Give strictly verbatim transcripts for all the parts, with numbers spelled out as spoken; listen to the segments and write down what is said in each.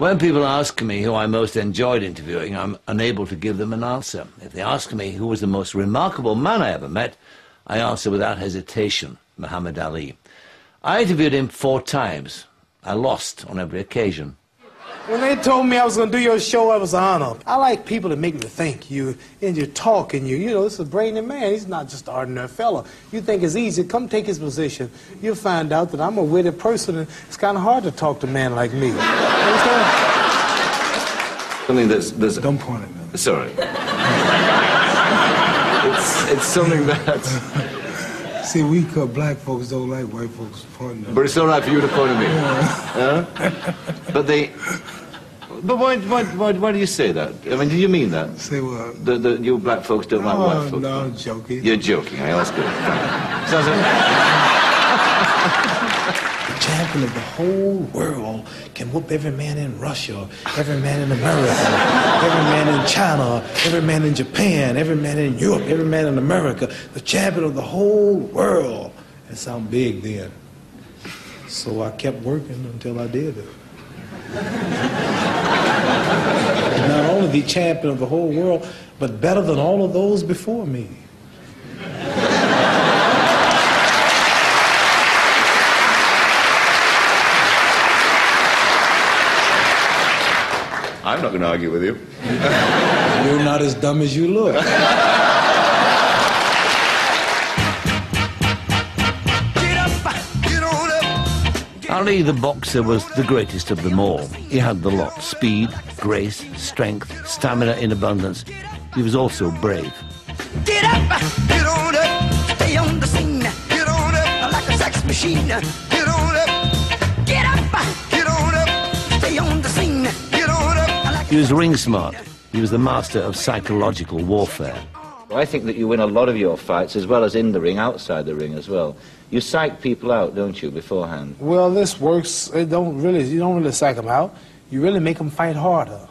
When people ask me who I most enjoyed interviewing, I'm unable to give them an answer. If they ask me who was the most remarkable man I ever met, I answer without hesitation, Muhammad Ali. I interviewed him four times. I lost on every occasion. When they told me I was going to do your show, I was honored. I like people that make me think you, and you're talking you. You know, this is a brainy man. He's not just an ordinary fella. You think it's easy. Come take his position. You'll find out that I'm a witty person, and it's kind of hard to talk to a man like me. You understand? Something that's... that's Don't point at me. Sorry. it's, it's something that... See, we cut black folks don't like white folks pointing at. But it's all right for you to point at me. Yeah. Huh? But they... But why, why, why, why do you say that? I mean, do you mean that? Say what? The, the, you black folks don't no, like white folks. No, I'm joking. You're joking. I ask you. Sounds like... The champion of the whole world can whoop every man in Russia, every man in America, every man in China, every man in Japan, every man in Europe, every man in America, the champion of the whole world. That sounded big then. So I kept working until I did it. Not only the champion of the whole world, but better than all of those before me. I'm not going to argue with you. You're not as dumb as you look. Get up, get on up. Ali the boxer was the greatest of them all. He had the lot: speed, grace, strength, stamina in abundance. He was also brave. Get up, get on up, stay on the scene. Get on up like a sex machine. Get on up, get up, get on up, stay on the scene. He was ring smart. He was the master of psychological warfare. I think that you win a lot of your fights, as well as in the ring, outside the ring as well. You psych people out, don't you, beforehand? Well, this works. It don't really, you don't really psych them out. You really make them fight harder.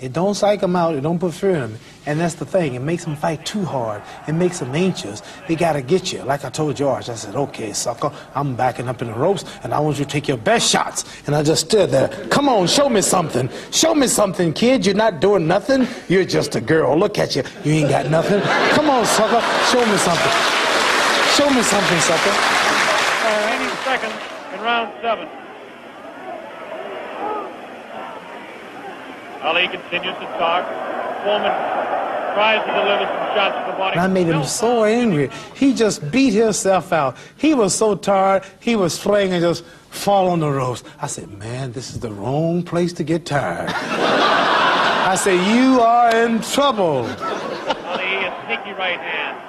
It don't psych them out. It don't put fear in them. And that's the thing. It makes them fight too hard. It makes them anxious. They got to get you. Like I told George, I said, okay, sucker, I'm backing up in the ropes, and I want you to take your best shots. And I just stood there. Come on, show me something. Show me something, kid. You're not doing nothing. You're just a girl. Look at you. You ain't got nothing. Come on, sucker. Show me something. Show me something, sucker. Remaining seconds in round seven. Ali continues to talk. Foreman tries to deliver some shots to the body. And I made him so angry. He just beat himself out. He was so tired, he was swaying and just fall on the ropes. I said, man, this is the wrong place to get tired. I said, you are in trouble. Ali, a sneaky right hand.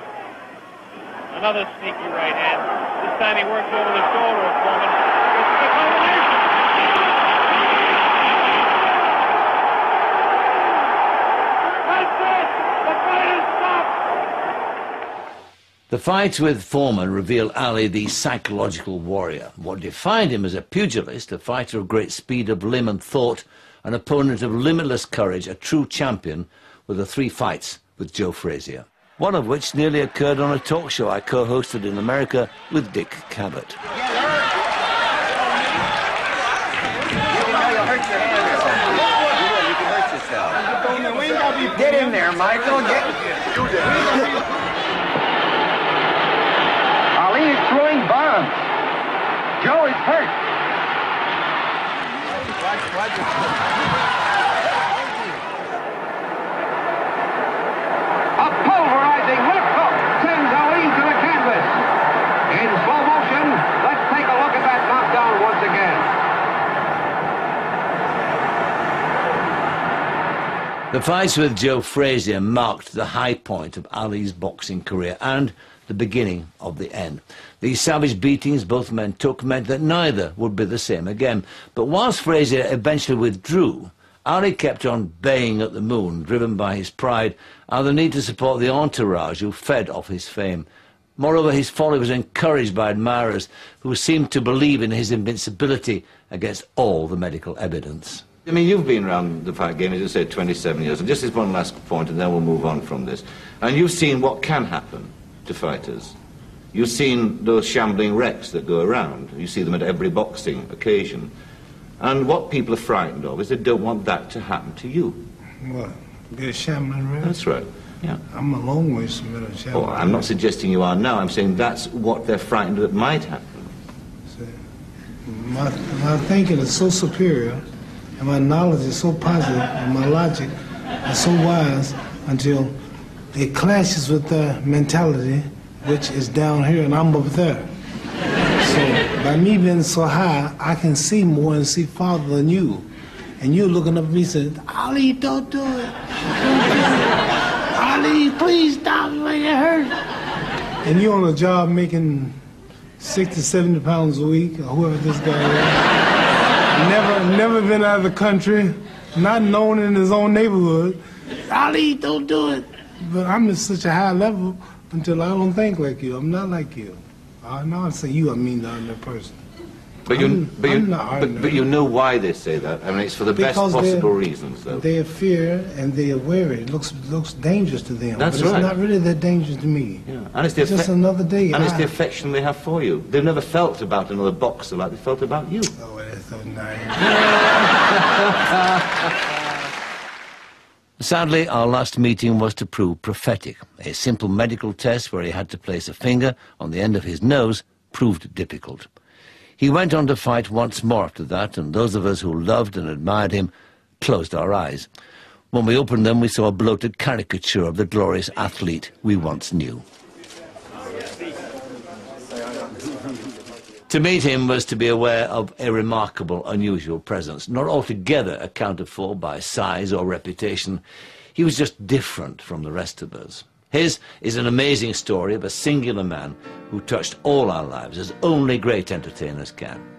Another sneaky right hand. This time he works over the shoulder of Foreman. The fights with Foreman reveal Ali the psychological warrior. What defined him as a pugilist, a fighter of great speed of limb and thought, an opponent of limitless courage, a true champion, were the three fights with Joe Frazier. One of which nearly occurred on a talk show I co-hosted in America with Dick Cavett. Get in there, Michael. Get... Ali is throwing bombs. Joe is hurt. A pulverizing left hook sends Ali to the canvas. In slow motion, let's take a look at that knockdown once again. The fights with Joe Frazier marked the high point of Ali's boxing career and the beginning of the end. These savage beatings both men took meant that neither would be the same again. But whilst Frazier eventually withdrew, Ali kept on baying at the moon, driven by his pride and the need to support the entourage who fed off his fame. Moreover, his folly was encouraged by admirers who seemed to believe in his invincibility against all the medical evidence. I mean, you've been around the fight game, as you said, twenty-seven years, and just as one last point, and then we'll move on from this. And you've seen what can happen to fighters. You've seen those shambling wrecks that go around. You see them at every boxing occasion. And what people are frightened of is they don't want that to happen to you. What? Be a shambling wreck? That's right. Yeah. I'm a long ways from being a shambling wreck. Oh, I'm not suggesting you are now. I'm saying that's what they're frightened of that might happen. See, my, my thinking is so superior, and my knowledge is so positive, and my logic is so wise, until it clashes with their mentality, which is down here, and I'm up there. So by me being so high, I can see more and see farther than you. And you looking up at me saying, Ali, don't do it. Ali, please stop when it hurts. And you on a job making sixty, seventy pounds a week, or whoever this guy is. Never, never been out of the country, not known in his own neighborhood. Ali, don't do it. But I'm at such a high level until I don't think like you. I'm not like you. I know I say you, I mean the other person. But you, but you, but, but you know why they say that. I mean, it's for the best possible reasons, though. They fear and they are wary. It looks looks dangerous to them. That's right. But it's not really that dangerous to me. Yeah, and it's, the it's just another day. And I, it's the affection they have for you. They've never felt about another boxer like they felt about you. Oh, that's so nice. Sadly, our last meeting was to prove prophetic. A simple medical test where he had to place a finger on the end of his nose proved difficult. He went on to fight once more after that, and those of us who loved and admired him closed our eyes. When we opened them, we saw a bloated caricature of the glorious athlete we once knew. To meet him was to be aware of a remarkable, unusual presence, not altogether accounted for by size or reputation. He was just different from the rest of us. His is an amazing story of a singular man who touched all our lives, as only great entertainers can.